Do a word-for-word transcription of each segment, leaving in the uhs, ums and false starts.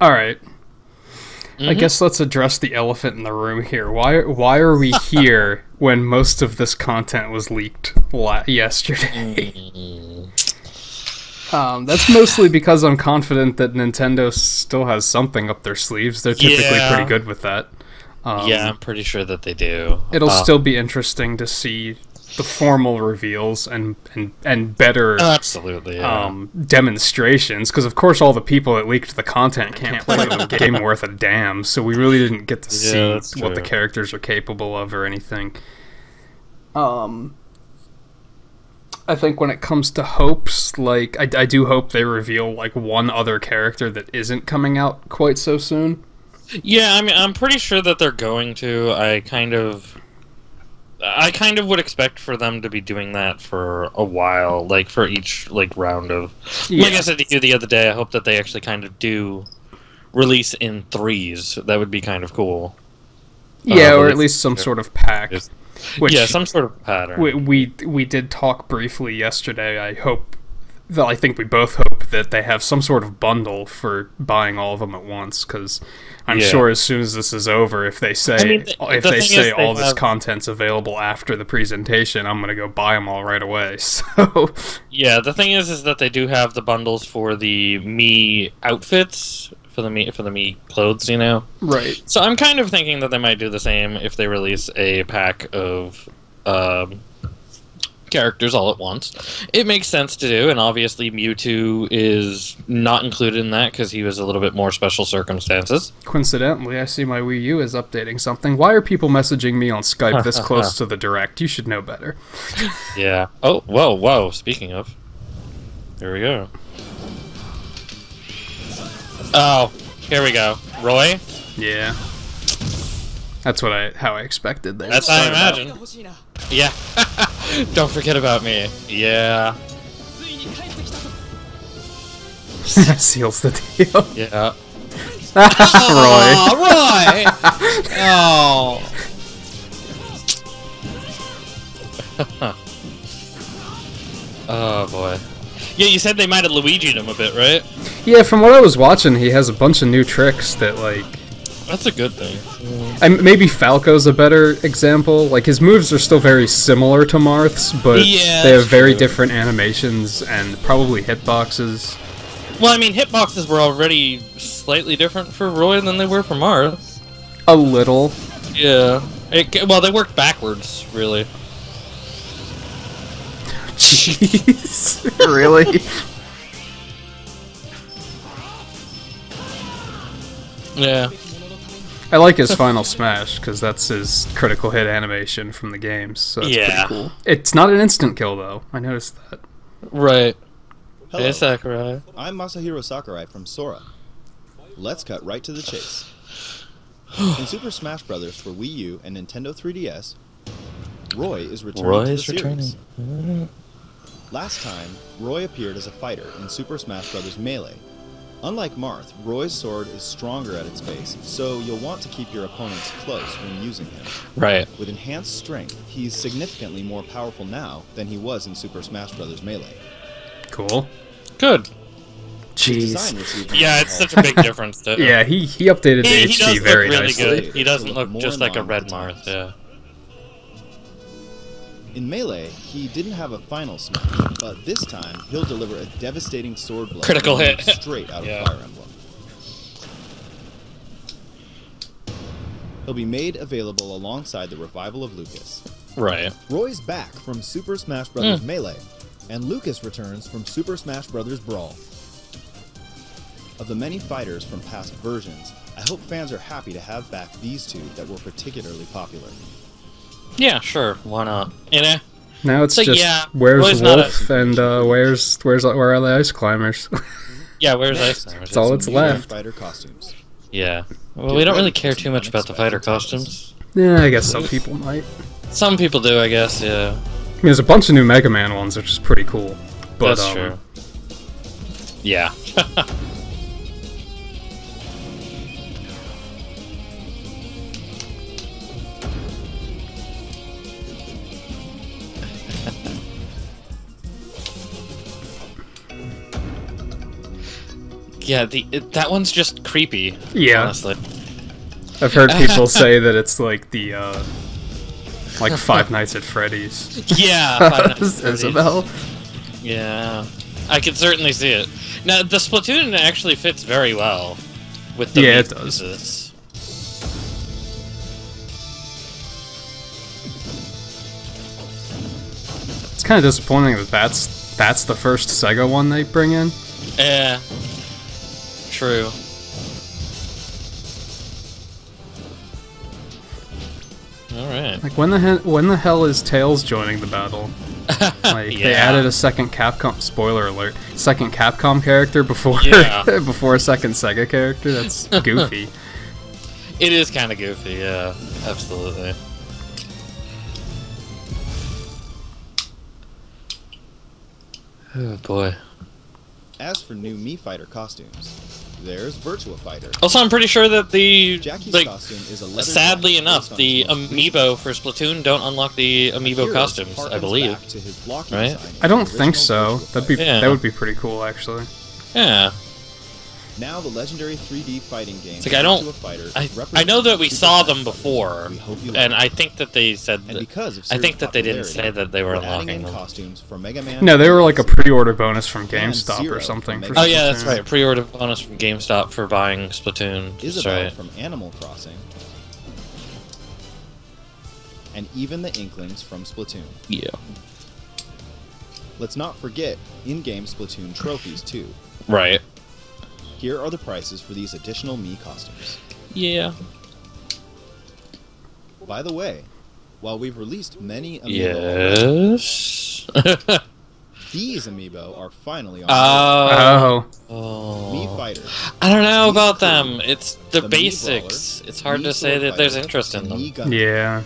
All right. Mm-hmm. I guess let's address the elephant in the room here. Why why are we here when most of this content was leaked la yesterday? um, that's mostly because I'm confident that Nintendo still has something up their sleeves. They're typically yeah. pretty good with that. Um, yeah, I'm pretty sure that they do. It'll um, still be interesting to see the formal reveals and and, and better absolutely yeah. um, demonstrations, because of course all the people that leaked the content can't play the game worth a damn, so we really didn't get to yeah, see what the characters are capable of or anything. Um, I think when it comes to hopes, like I, I do hope they reveal like one other character that isn't coming out quite so soon. Yeah, I mean, I'm pretty sure that they're going to. I kind of... I kind of would expect for them to be doing that for a while, like for each like round of. Yeah. Like I said to you the other day, I hope that they actually kind of do release in threes. That would be kind of cool. Yeah, uh, or at least some sort of pack. Which, yeah, some sort of pattern. We, we we did talk briefly yesterday. I hope that I think we both hope that they have some sort of bundle for buying all of them at once, because I'm yeah. sure as soon as this is over, if they say I mean, the, if the they say all they this have... content's available after the presentation, I'm gonna go buy them all right away. So yeah, the thing is, is that they do have the bundles for the Mii outfits, for the Mii for the Mii clothes, you know. Right. So I'm kind of thinking that they might do the same if they release a pack of um, characters all at once. It makes sense to do, and obviously Mewtwo is not included in that because he was a little bit more special circumstances. Coincidentally, I see my Wii U is updating something. Why are people messaging me on Skype this close to the direct? You should know better. Yeah. Oh, whoa, whoa. Speaking of. Here we go. Oh, here we go. Roy? Yeah. That's what I how I expected that. That's how I imagine. About. Yeah. Don't forget about me. Yeah. Seals the deal. Yeah. Roy. Oh, Roy. Oh. Oh boy. Yeah, you said they might have Luigi'd him a bit, right? Yeah, from what I was watching, he has a bunch of new tricks that like. That's a good thing. And maybe Falco's a better example. Like, his moves are still very similar to Marth's, but yeah, they have very true. different animations and probably hitboxes. Well, I mean, hitboxes were already slightly different for Roy than they were for Marth. A little. Yeah. It, well, they worked backwards, really. Jeez. Really? Yeah. I like his final smash, because that's his critical hit animation from the games, so that's yeah. pretty cool. It's not an instant kill, though. I noticed that. Right. Hello. Hey, Sakurai. I'm Masahiro Sakurai from Sora. Let's cut right to the chase. In Super Smash Bros. For Wii U and Nintendo three D S, Roy is returning Roy to the is series. Returning. Last time, Roy appeared as a fighter in Super Smash Bros. Melee. Unlike Marth, Roy's sword is stronger at its base, so you'll want to keep your opponents close when using him. Right. With enhanced strength, he's significantly more powerful now than he was in Super Smash Bros. Melee. Cool. Good. Jeez. Yeah, it's such a big difference. To, uh, yeah, he he updated the he, H D he very really nicely. Good. He doesn't look just like a red Marth. Yeah. In Melee, he didn't have a final smash, but this time he'll deliver a devastating sword blow critical hit straight out of yeah. Fire Emblem. He'll be made available alongside the revival of Lucas. Right. Roy's back from Super Smash Bros. Mm. Melee, and Lucas returns from Super Smash Bros. Brawl. Of the many fighters from past versions, I hope fans are happy to have back these two that were particularly popular. Yeah, sure. Why not? You know? Now it's, it's like, just yeah, where's Roy's Wolf a... and uh, where's where's where are the Ice Climbers? Yeah, where's Ice Climbers? That's all it's left. Fighter costumes. Yeah. Well, we don't really care too much about the fighter costumes. Yeah, I guess some people might. Some people do, I guess. Yeah. I mean, there's a bunch of new Mega Man ones, which is pretty cool. But, That's um, true. Yeah. yeah, the it, that one's just creepy. Yeah, honestly, I've heard people say that it's like the uh, like Five Nights at Freddy's. Yeah, Five Nights at Freddy's. Isabelle. Yeah, I can certainly see it. Now the Splatoon actually fits very well with the yeah, it does. It's kind of disappointing that that's that's the first Sega one they bring in. Yeah. True. All right. Like when the he when the hell is Tails joining the battle? Like yeah. They added a second Capcom spoiler alert, second Capcom character before yeah. before a second Sega character. That's goofy. It is kind of goofy, yeah, absolutely. Oh boy. As for new Mii Fighter costumes, there's Virtua Fighter. Also, I'm pretty sure that the Jackie's like, costume is a sadly enough, the amiibo for Splatoon don't unlock the amiibo costumes, I believe. Right? I don't think so. That'd be yeah. that would be pretty cool, actually. Yeah. Now the legendary three D fighting game. It's like I don't. I, I know that we saw them before, and I think that they said. That, I think that they didn't say that they were unlocking them. Costumes for Mega Man. No, they were like a pre-order bonus from GameStop or something. For oh Splatoon. Yeah, that's right. Pre-order bonus from GameStop for buying Splatoon. Isabelle right. from Animal Crossing, and even the Inklings from Splatoon. Yeah. Let's not forget in-game Splatoon trophies too. Right. Here are the prices for these additional Mii costumes. Yeah. By the way, while we've released many amiibo... Yes? Already, these amiibo are finally on... Oh. oh. Mii Fighter. I don't know about them. It's the, the basics. Brawler, it's hard Mii to say that there's interest in them. Yeah.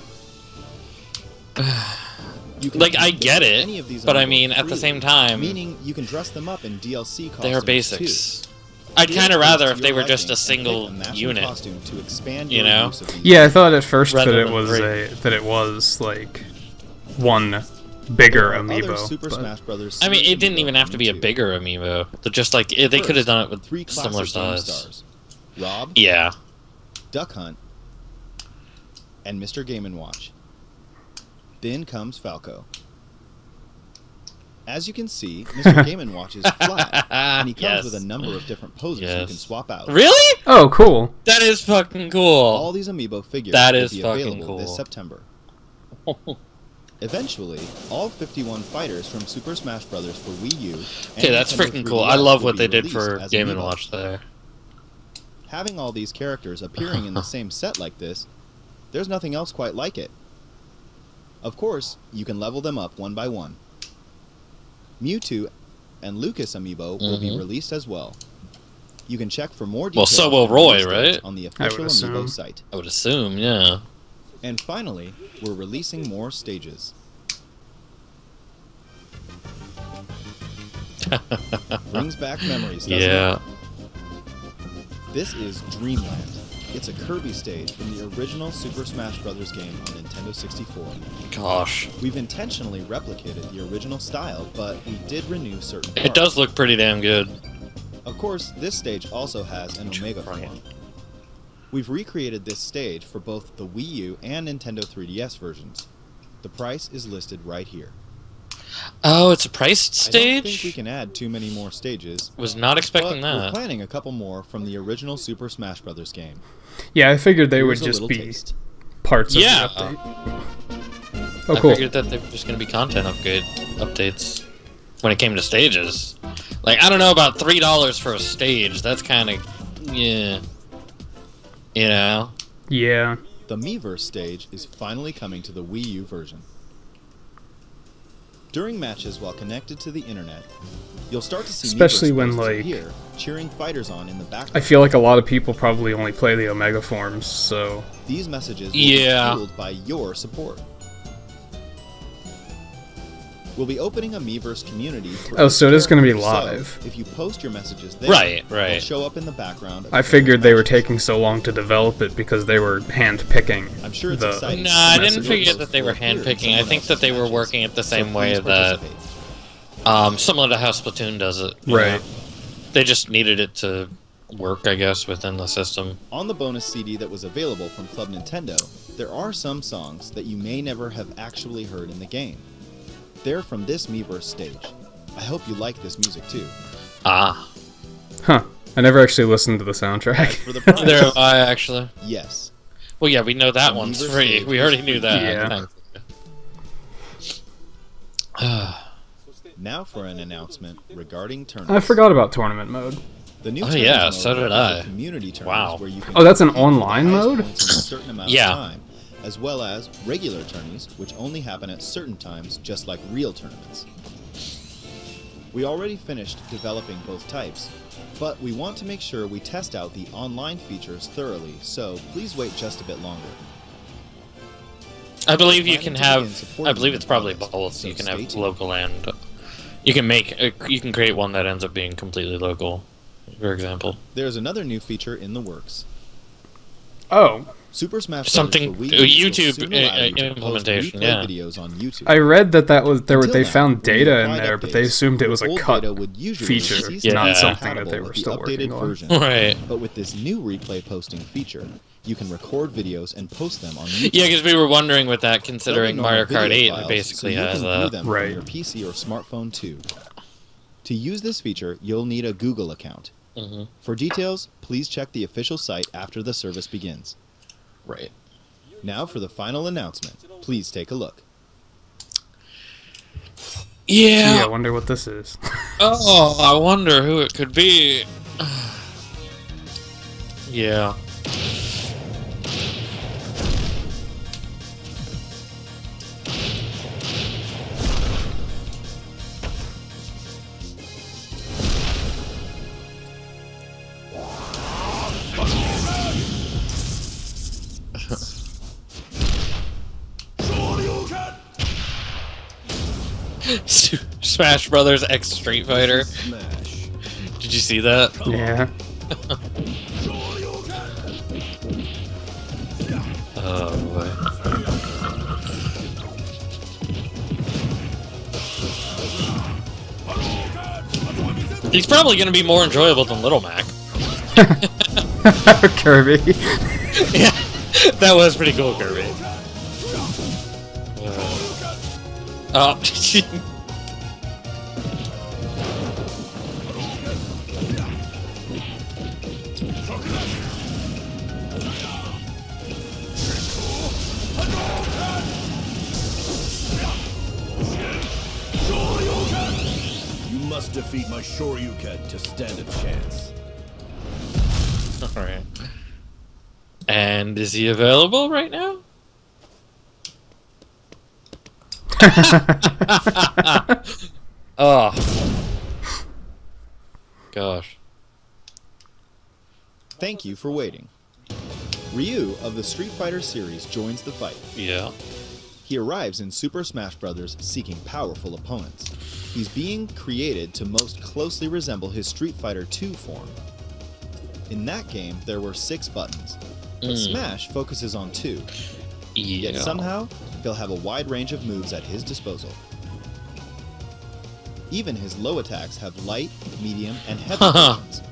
Like, I get it, but I mean, at the same time... Meaning you can dress them up in D L C costumes, they are basics. Too. I'd kind of rather if they were just a single unit, you know. Yeah, I thought at first that it was a that it was like one bigger amiibo. I mean, it didn't even have to be a bigger amiibo. They're just like they could have done it with similar size. Rob, yeah, Duck Hunt, and Mister Game and Watch. Then comes Falco. As you can see, Mister Game and Watch is flat, and he comes yes. with a number of different poses yes. you can swap out. Really? Oh, cool. That is fucking cool. All these amiibo figures that will is be fucking available cool. this September. Eventually, all fifty-one fighters from Super Smash Bros. For Wii U... Okay, that's freaking cool. I love what they did for Game and Watch there. Having all these characters appearing in the same set like this, there's nothing else quite like it. Of course, you can level them up one by one. Mewtwo and Lucas amiibo mm-hmm. will be released as well. You can check for more details. Well, so will Roy, right? On the official amiibo site. I would assume, yeah. And finally, we're releasing more stages. Brings back memories, doesn't yeah. it? This is Dreamland. It's a Kirby stage from the original Super Smash Bros. Game on Nintendo sixty-four. Gosh. We've intentionally replicated the original style, but we did renew certain parts. It does look pretty damn good. Of course, this stage also has an Omega form. We've recreated this stage for both the Wii U and Nintendo three D S versions. The price is listed right here. Oh, it's a priced stage? I don't think we can add too many more stages. Was not expecting that. We're planning a couple more from the original Super Smash Bros. Game. Yeah, I figured they Here's would just be taste. parts yeah. of the update. Oh, I cool. I figured that they were just going to be content upgrade updates when it came to stages. Like, I don't know about three dollars for a stage. That's kind of... Yeah. You know? Yeah. The Miiverse stage is finally coming to the Wii U version. During matches while connected to the internet, you'll start to see especially when like here, cheering fighters on in the background. I feel like a lot of people probably only play the Omega forms, so these messages will yeah. be fueled by your support. We'll be opening a Miiverse community. Oh, so it is going to be live. So if you post your messages there, right, right. they'll show up in the background. I figured they matches. were taking so long to develop it because they were hand-picking. I'm sure it's the exciting. No, I didn't figure that they were hand-picking. I think that they were working it the same so way that... Um, similar to how Splatoon does it. Right. Know? they just needed it to work, I guess, within the system. On the bonus C D that was available from Club Nintendo, there are some songs that you may never have actually heard in the game. They're from this Miiverse stage. I hope you like this music too. Ah. Huh. I never actually listened to the soundtrack. For the price, there, I actually. Yes. Well, yeah, we know that one's free. We already knew that. Yeah. Now for an announcement regarding tournaments. I forgot about tournament mode. The new oh yeah, mode so did I. Community wow. Where you can oh, that's an online mode? Yeah. Of time, as well as regular tourneys, which only happen at certain times, just like real tournaments. We already finished developing both types, but we want to make sure we test out the online features thoroughly, so please wait just a bit longer. I believe you can have, I believe it's probably both, you can have local and, you can make, you can create one that ends up being completely local, for example. There's another new feature in the works. Oh. Super Smash Bros. Something YouTube uh, implementation. Yeah. Videos on YouTube. I read that that was there. Were, they now, found data in there, updates, but they assumed it was a cut feature, yeah. not something that they were still the working version. on. Right. But with this new replay posting feature, you can record videos and post them on YouTube. Yeah, because we were wondering with that, considering Mario Kart eight files, basically so has that. Them right. Your P C or smartphone too. To use this feature, you'll need a Google account. Mm-hmm. For details, please check the official site after the service begins. Right. Now for the final announcement. Please take a look. Yeah. Gee, I wonder what this is. Oh, I wonder who it could be. Yeah. Smash Brothers X Street Fighter. Did you see that? Yeah. Oh boy. He's probably going to be more enjoyable than Little Mac. Kirby. Yeah, that was pretty cool, Kirby. Uh, oh. Defeat my Shoryuken to stand a chance. All right. And is he available right now? Oh. Gosh. Thank you for waiting. Ryu of the Street Fighter series joins the fight. Yeah. He arrives in Super Smash Bros. Seeking powerful opponents. He's being created to most closely resemble his Street Fighter two form. In that game, there were six buttons, but mm. Smash focuses on two. Yeah. Yet somehow, he'll have a wide range of moves at his disposal. Even his low attacks have light, medium, and heavy buttons.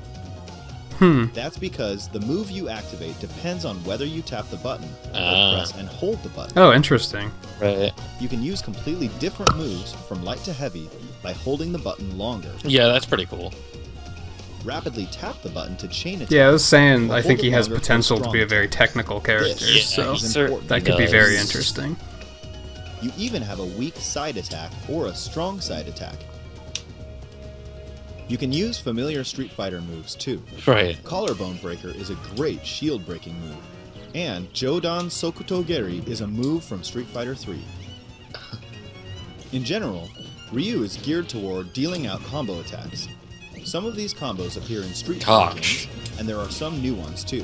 Hmm. That's because the move you activate depends on whether you tap the button or uh. press and hold the button. Oh, interesting. Right. You can use completely different moves from light to heavy by holding the button longer. Yeah, that's pretty cool. Rapidly tap the button to chain it. Yeah, I was saying, I think he has potential to be a very technical character, yeah, so that could be very interesting. You even have a weak side attack or a strong side attack. You can use familiar Street Fighter moves too. Right. Collarbone Breaker is a great shield breaking move, and Jodan Sokutogeri is a move from Street Fighter three. In general, Ryu is geared toward dealing out combo attacks. Some of these combos appear in Street Fighter games, and there are some new ones too.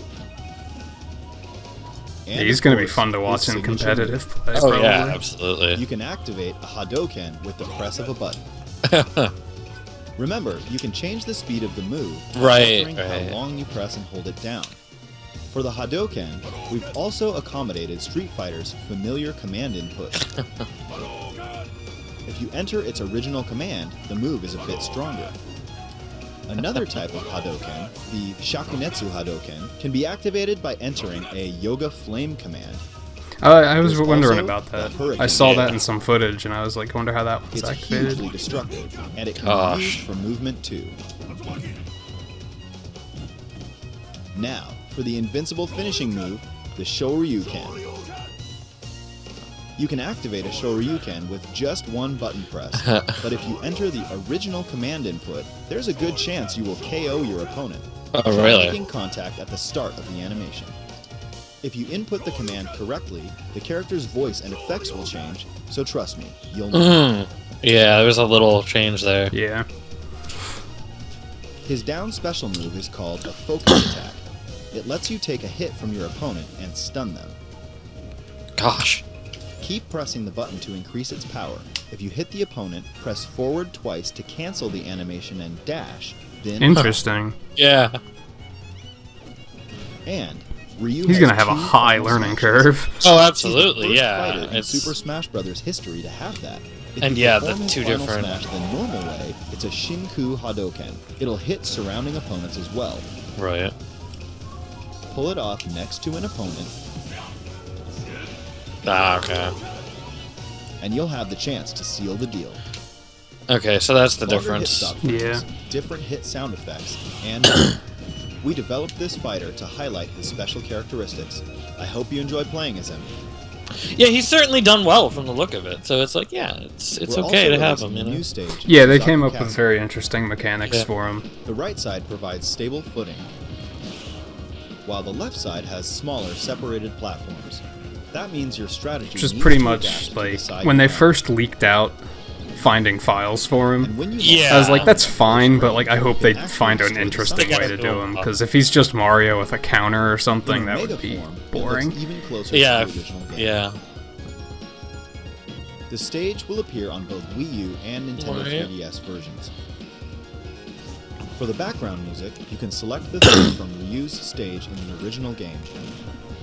And yeah, he's going to be fun to watch in competitive play. Oh yeah, absolutely. You can activate a Hadoken with the press of a button. Remember, you can change the speed of the move right, right. how long you press and hold it down. For the Hadoken, we've also accommodated Street Fighter's familiar command input. If you enter its original command, the move is a bit stronger. Another type of Hadoken, the Shakunetsu Hadoken, can be activated by entering a Yoga Flame command. Uh, I was There's wondering about that. I saw that in some footage, and I was like, I wonder how that was it's activated. It's hugely destructive, and it can oh. be used for movement too. Now, for the invincible finishing move, the Shoryuken. You can activate a Shoryuken with just one button press, but if you enter the original command input, there's a good chance you will K O your opponent. Oh, really? Making contact at the start of the animation. If you input the command correctly, the character's voice and effects will change, so trust me, you'll know. Mm. Yeah, there's a little change there. Yeah. His down special move is called a focus attack. It lets you take a hit from your opponent and stun them. Gosh. Keep pressing the button to increase its power. If you hit the opponent, press forward twice to cancel the animation and dash, then... Interesting. Yeah. And Ryu He's going to have a high learning curve. Oh, absolutely, He's the first yeah. It's in Super Smash Bros. History to have that. If and yeah, the two different... Smash the normal way, it's a Shinku Hadoken. It'll hit surrounding opponents as well. Right. Pull it off next to an opponent. Ah, okay. And you'll have the chance to seal the deal. Okay, so that's the difference. Yeah. Different hit sound effects, and we developed this fighter to highlight his special characteristics. I hope you enjoy playing as him. Yeah, he's certainly done well from the look of it. So it's like, yeah, it's it's We're okay to have him. You know? Stage yeah, they came up Capcom. with very interesting mechanics yeah. for him. The right side provides stable footing, while the left side has smaller, separated platforms. That means your strategy Which is pretty much like when they first leaked out finding files for him. Yeah. I was like, that's fine, but like I hope they find an interesting way to do him, because if he's just Mario with a counter or something, that would be boring. Yeah. Yeah. The stage will appear on both Wii U and Nintendo three D S versions. For the background music, you can select the theme from Ryu's stage in the original game.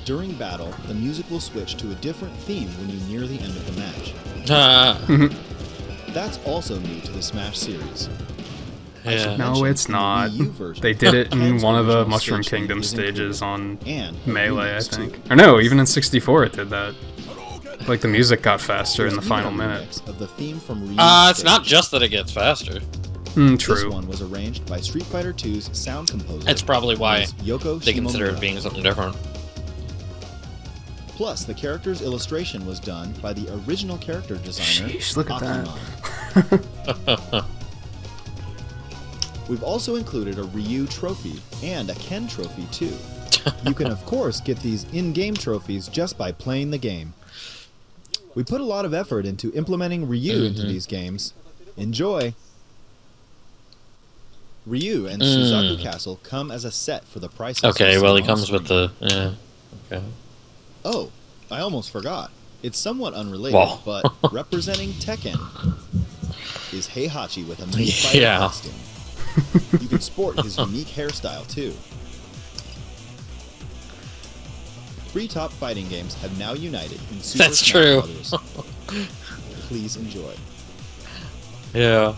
During battle, the music will switch to a different theme when you near the end of the match. Uh. That's also new to the Smash series. Yeah. No, it's not. They did it in one of the Mushroom Kingdom stages on Melee, I think. Or no, even in sixty-four it did that. Like, the music got faster in the final minute. Uh, it's not just that it gets faster. Mm, true. This one was arranged by Street Fighter two's sound composer. That's probably why they consider it being something different. Plus, the character's illustration was done by the original character designer. Sheesh, look at that. We've also included a Ryu trophy and a Ken trophy too. You can of course get these in-game trophies just by playing the game. We put a lot of effort into implementing Ryu mm-hmm. into these games. Enjoy! Ryu and mm. Suzaku Castle come as a set for the price. Okay, well he comes with the... yeah. Okay. Oh, I almost forgot. It's somewhat unrelated, Whoa. but representing Tekken is Heihachi with a nice fighting yeah. costume. You can sport his unique hairstyle, too. Three top fighting games have now united in Super That's Smash true. Brothers. Please enjoy. Yeah.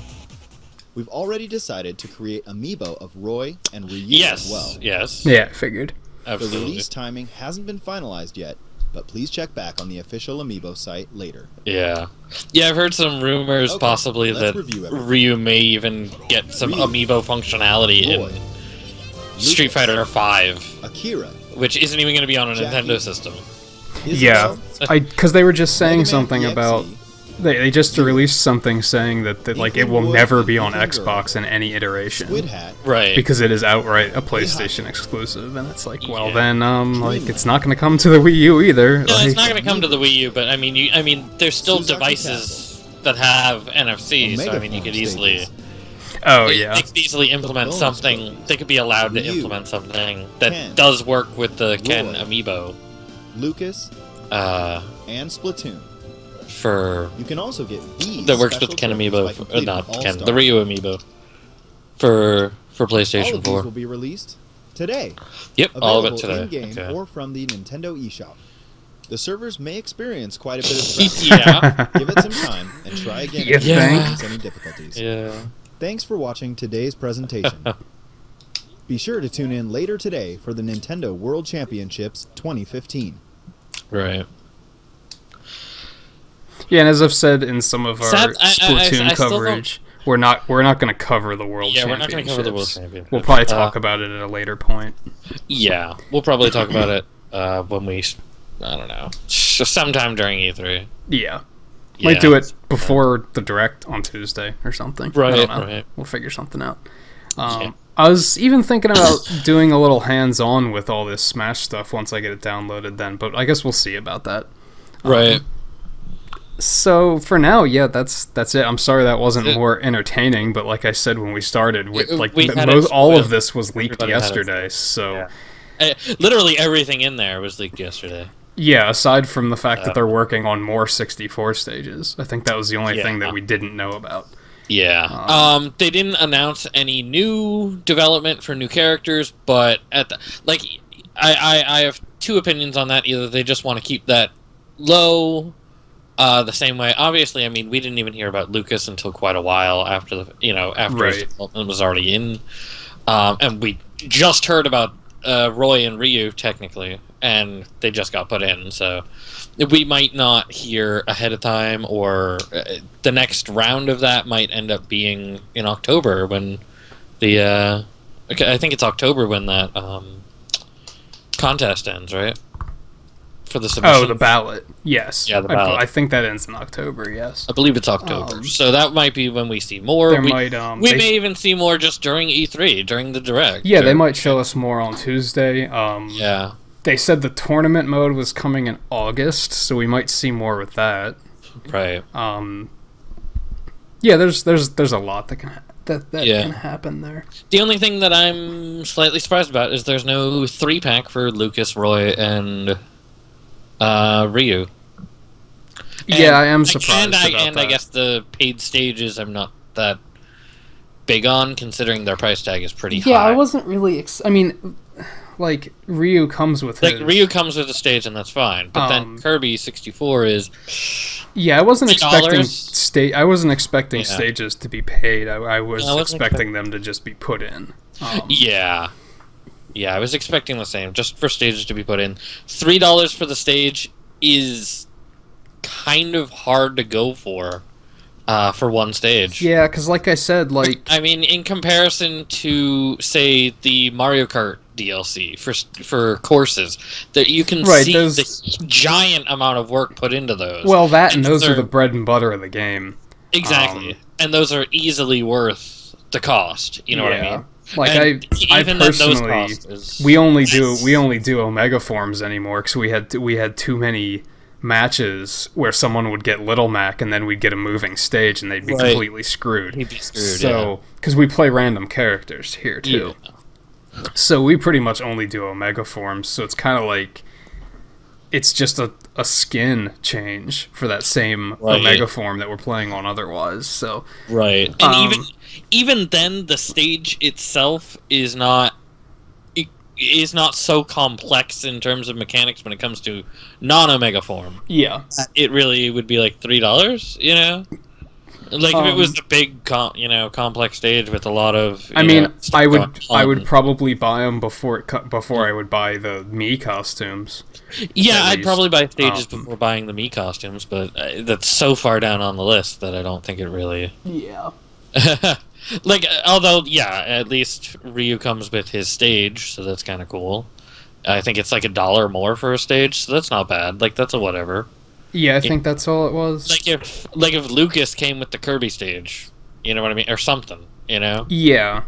We've already decided to create amiibo of Roy and Ryu yes. as well. Yes, yeah, figured. Absolutely. The release timing hasn't been finalized yet, but please check back on the official Amiibo site later. Yeah. Yeah, I've heard some rumors okay, possibly that Ryu may even get some Ryu, Amiibo functionality Roy, in Lucas, Street Fighter five, Akira, which isn't even going to be on a Jackie, Nintendo system. Yeah, because they were just saying Mega something P X E, about... They, they just released something saying that, that like it will never be on Xbox in any iteration, right? Because it is outright a PlayStation exclusive, and it's like, well, yeah. then, um, like it's not going to come to the Wii U either. No, like, it's not going to come to the Wii U, but I mean, you, I mean, there's still devices that have N F C, so I mean, you could easily, oh yeah, they could easily implement something. They could be allowed to implement something that does work with the Ken Amiibo, Lucas, uh, and Splatoon. For you can also get these that works with Ken Amiibo, for, not Ken, the Ryu Amiibo for for PlayStation all of four. These will be released today. Yep, Available all of it today. In-game okay. or from the Nintendo eShop. The servers may experience quite a bit of yeah. Give it some time and try again if yeah. yeah. any difficulties. Yeah. Thanks for watching today's presentation. Be sure to tune in later today for the Nintendo World Championships twenty fifteen. Right. Yeah, and as I've said in some of our so I, I, Splatoon I, I coverage, we're not we're not going to cover the World yeah, Championships. Yeah, we're not going to cover the World Championships. We'll probably talk uh, about it at a later point. Yeah, we'll probably talk about it uh, when we, I don't know, sometime during E three. Yeah. Yeah. Might do it before the Direct on Tuesday or something. Right, I don't know. Right. We'll figure something out. Um, yeah. I was even thinking about doing a little hands-on with all this Smash stuff once I get it downloaded then, but I guess we'll see about that. Right. Um, so for now, yeah, that's that's it. I'm sorry that wasn't it, more entertaining, but like I said when we started, we, like we the, most, it, all well, of this was leaked yesterday, so... Yeah. Uh, literally everything in there was leaked yesterday. Yeah, aside from the fact uh, that they're working on more sixty-four stages. I think that was the only yeah. thing that we didn't know about. Yeah. Um, um, they didn't announce any new development for new characters, but at the, like, I, I, I have two opinions on that. Either they just want to keep that low uh, the same way. Obviously, I mean, we didn't even hear about Lucas until quite a while after, the, you know, after right. his development was already in. Um, and we just heard about uh, Roy and Ryu, technically. And they just got put in, so we might not hear ahead of time, or the next round of that might end up being in October when the uh, I think it's October when that um, contest ends, right? For the submission. Oh, the ballot. Yes. Yeah, the ballot. I, I think that ends in October. Yes. I believe it's October, um, so that might be when we see more. There we might, um, we may even see more just during E three, during the Direct. Yeah, during, they might show us more on Tuesday. Um, yeah. They said the tournament mode was coming in August, so we might see more with that. Right. Um. Yeah, there's there's there's a lot that can ha that that yeah. can happen there. The only thing that I'm slightly surprised about is there's no three pack for Lucas, Roy, and uh, Ryu. And, yeah, I am surprised and I, about and that. I guess the paid stages I'm not that big on, considering their price tag is pretty yeah, high. Yeah, I wasn't really. Ex I mean. Like Ryu comes with his. like Ryu comes with a stage and that's fine, but um, then Kirby sixty-four is. Yeah, I wasn't expecting stage. I wasn't expecting yeah. stages to be paid. I, I was I expecting them to just be put in. Um, yeah, yeah, I was expecting the same, just for stages to be put in. Three dollars for the stage is kind of hard to go for, uh, for one stage. Yeah, because like I said, like I mean, in comparison to say the Mario Kart D L C for for courses, that you can right, see those... the giant amount of work put into those. Well, that and, and those are the bread and butter of the game. Exactly, um, and those are easily worth the cost. You know yeah. what I mean? Like and I, even I personally, those is... we only do we only do Omega forms anymore because we had to, we had too many matches where someone would get Little Mac and then we'd get a moving stage and they'd be right. completely screwed. He'd be screwed. So because yeah. we play random characters here too. Yeah. So we pretty much only do Omega forms, so it's kind of like it's just a, a skin change for that same right. Omega form that we're playing on otherwise. So right, and um, even even then, the stage itself is not it is not so complex in terms of mechanics when it comes to non Omega form. Yeah, it really would be like three dollars, you know. Like if it was the big, com you know, complex stage with a lot of. I mean, know, I would, I would probably buy them before it cu before I would buy the Mii costumes. Yeah, I'd least. probably buy stages um, before buying the Mii costumes, but uh, that's so far down on the list that I don't think it really. Yeah. Like, although, yeah, at least Ryu comes with his stage, so that's kind of cool. I think it's like a dollar more for a stage, so that's not bad. Like, that's a whatever. Yeah, I think it, that's all it was. Like if, like if Lucas came with the Kirby stage, you know what I mean, or something, you know. Yeah.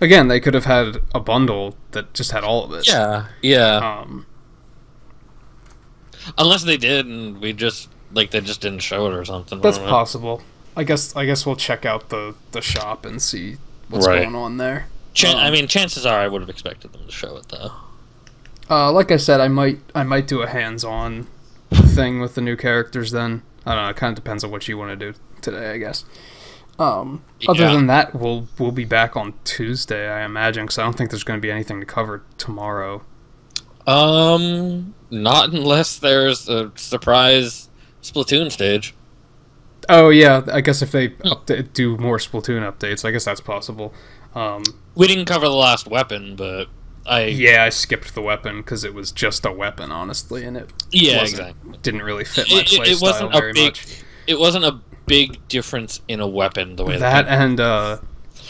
Again, they could have had a bundle that just had all of it. Yeah, yeah. Um, Unless they did, and we just like they just didn't show it or something. That's possible. I guess. I guess we'll check out the the shop and see what's right. going on there. Chan um, I mean, chances are I would have expected them to show it though. Uh, like I said, I might. I might do a hands-on thing with the new characters then. I don't know, it kind of depends on what you want to do today, I guess. Um, yeah. Other than that, we'll we'll be back on Tuesday, I imagine, because I don't think there's going to be anything to cover tomorrow. Um, not unless there's a surprise Splatoon stage. Oh yeah, I guess if they update, do more Splatoon updates, I guess that's possible. Um, we didn't cover the last weapon, but I yeah I skipped the weapon because it was just a weapon, honestly, and it yeah exactly didn't really fit my playstyle very much. It wasn't a big difference in a weapon the way that the and uh,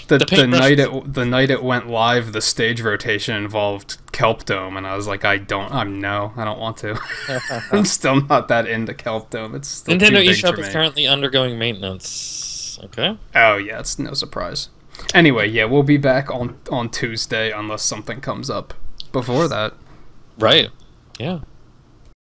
the the, the night it the night it went live, the stage rotation involved Kelp Dome, and I was like, I don't, I'm no, I don't want to. I'm still not that into Kelp Dome. It's still Nintendo eShop is currently undergoing maintenance. Okay. Oh yeah, it's no surprise. Anyway, yeah, we'll be back on on Tuesday unless something comes up before that. Right. Yeah.